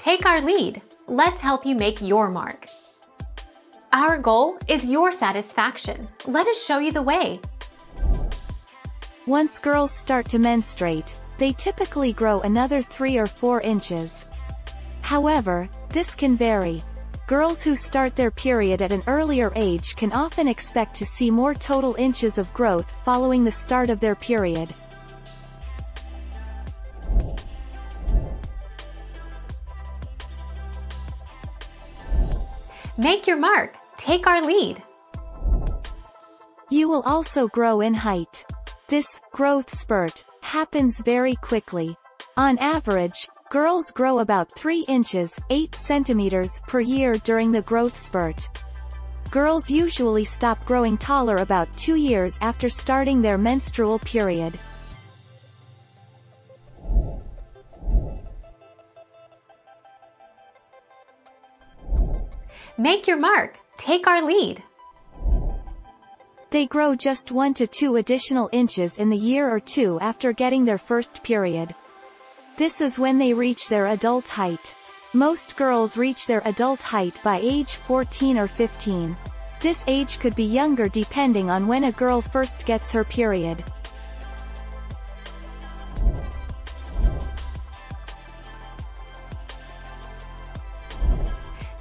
Take our lead. Let's help you make your mark. Our goal is your satisfaction. Let us show you the way. Once girls start to menstruate, they typically grow another 3 or 4 inches. However, this can vary. Girls who start their period at an earlier age can often expect to see more total inches of growth following the start of their period. Make your mark. Take our lead. You will also grow in height. This growth spurt happens very quickly. On average, girls grow about 3 inches, 8 centimeters per year during the growth spurt. Girls usually stop growing taller about 2 years after starting their menstrual period. Make your mark. Take our lead. They grow just 1 to 2 additional inches in the year or 2 after getting their first period. This is when they reach their adult height. Most girls reach their adult height by age 14 or 15. This age could be younger depending on when a girl first gets her period.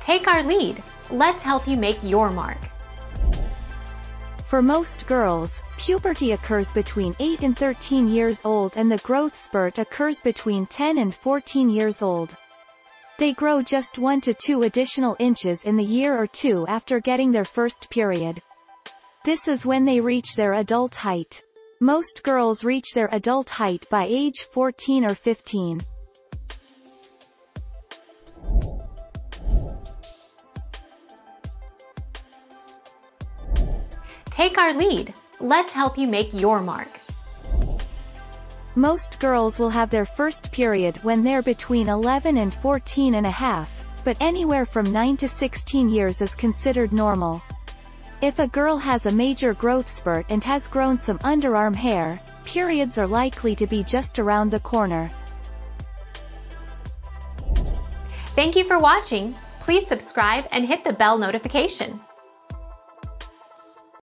Take our lead. Let's help you make your mark. For most girls, puberty occurs between 8 and 13 years old and the growth spurt occurs between 10 and 14 years old. They grow just 1 to 2 additional inches in the year or 2 after getting their first period. This is when they reach their adult height. Most girls reach their adult height by age 14 or 15. Take our lead. Let's help you make your mark. Most girls will have their first period when they're between 11 and 14 and a half, but anywhere from 9 to 16 years is considered normal. If a girl has a major growth spurt and has grown some underarm hair, periods are likely to be just around the corner. Thank you for watching. Please subscribe and hit the bell notification.